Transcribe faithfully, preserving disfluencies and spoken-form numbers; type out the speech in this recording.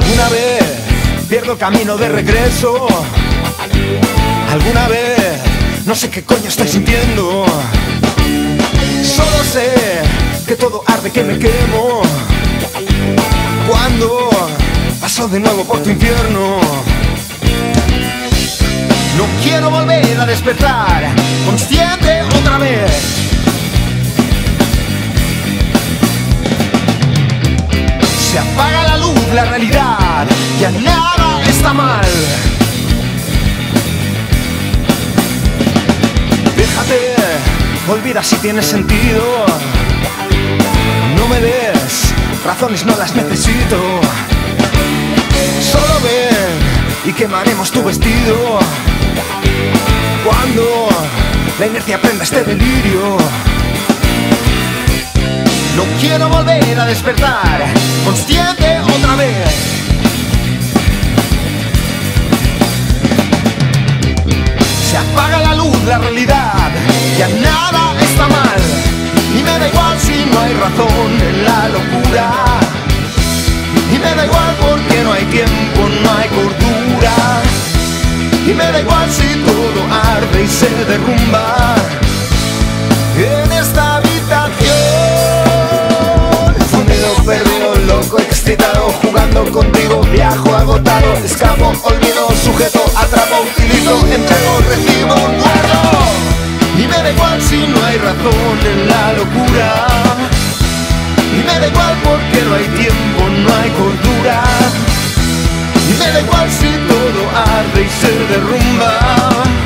Alguna vez pierdo el camino de regreso. Alguna vez no sé qué coño estoy sintiendo. Solo sé que todo arde, que me quemo cuando paso de nuevo por tu infierno. No quiero volver a despertar consciente otra vez. Se apaga la luz, la realidad, ya nada está mal. Déjate, olvida si tiene sentido. No me des razones, no las necesito. Solo ven y quemaremos tu vestido cuando la inercia prenda este delirio. No quiero volver a despertar consciente otra vez. Se apaga la luz, la realidad, ya nada está mal. Y me da igual si no hay razón en la locura. Y me da igual porque no hay tiempo, no hay cordura. Y me da igual si todo arde y se derrumba en esta habitación. Perdido, loco, excitado, jugando contigo, viajo agotado, escapo, olvido, sujeto, atrapo, utilizo, entrego, recibo, guardo. Y me da igual si no hay razón en la locura. Y me da igual porque no hay tiempo, no hay cordura. Y me da igual si todo arde y se derrumba.